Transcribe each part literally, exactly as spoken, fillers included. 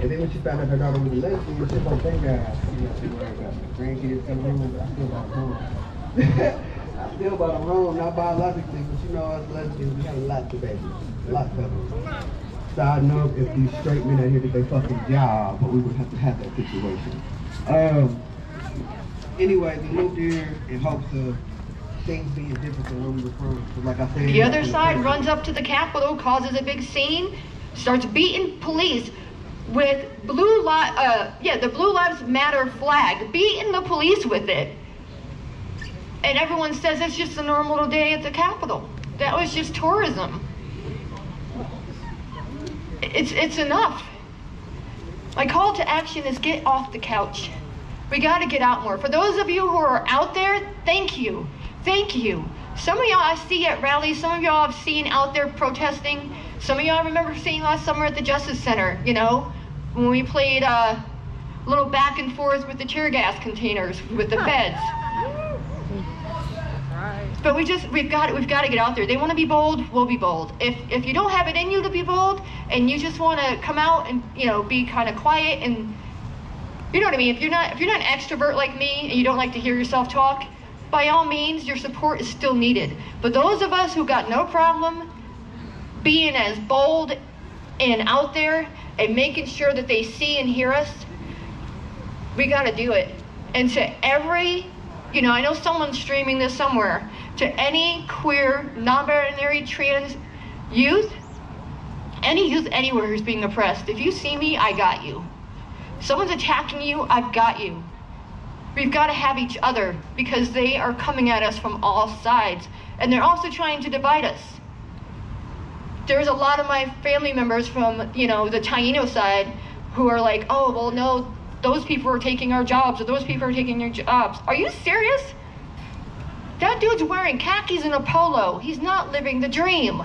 And then when she found out her daughter was late, she was just like, thank God, you know, she worried about the grandkids coming home, but I feel about them wrong. I feel about them wrong, not biologically, but you know, us lesbians, we got a lot to baby, lots of them. So I know if these straight men out here did their fucking job, but we would have to have that situation. Um, anyway, we moved here in hopes of things being different than where we were from. But like I said, the other side runs up to the Capitol, causes a big scene, starts beating police with blue li uh yeah the Blue Lives Matter flag, beating the police with it, and everyone says it's just a normal day at the Capitol. That was just tourism. It's it's enough. My call to action is get off the couch. We got to get out more. For those of you who are out there, thank you, thank you. Some of y'all I see at rallies. Some of y'all I've seen out there protesting. Some of y'all I remember seeing last summer at the Justice Center. You know, when we played uh, a little back and forth with the tear gas containers with the feds. But we just, we've got, we've got to get out there. They want to be bold, we'll be bold. If if you don't have it in you to be bold, and you just want to come out and, you know, be kind of quiet and, you know what I mean. If you're not, if you're not an extrovert like me and you don't like to hear yourself talk, by all means, your support is still needed. But those of us who got no problem being as bold and out there and making sure that they see and hear us, we got to do it. And to every, you know, I know someone's streaming this somewhere, to any queer, non-binary, trans youth, any youth anywhere who's being oppressed, if you see me, I got you. Someone's attacking you, I've got you. We've got to have each other, because they are coming at us from all sides, and they're also trying to divide us. There's a lot of my family members from, you know, the Taino side who are like, oh, well, no, those people are taking our jobs, or those people are taking your jobs. Are you serious? That dude's wearing khakis and a polo. He's not living the dream.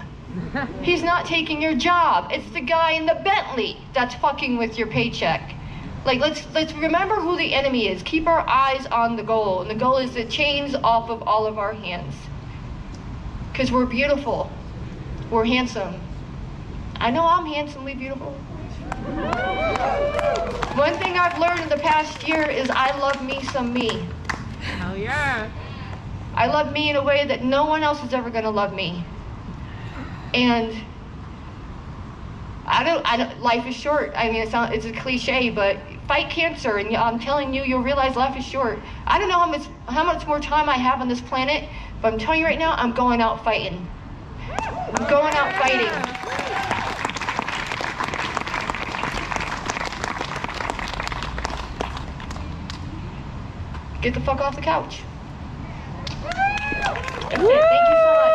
He's not taking your job. It's the guy in the Bentley that's fucking with your paycheck. Like, let's, let's remember who the enemy is. Keep our eyes on the goal. And the goal is the chains off of all of our hands. Because we're beautiful. We're handsome. I know I'm handsomely beautiful. One thing I've learned in the past year is I love me some me. Hell yeah. I love me in a way that no one else is ever going to love me. And I don't, I don't, life is short. I mean, it's, not, it's a cliche, but fight cancer, and I'm telling you, you'll realize life is short. I don't know how much, how much more time I have on this planet, but I'm telling you right now, I'm going out fighting. I'm going out fighting. Get the fuck off the couch. That's it. Thank you so much.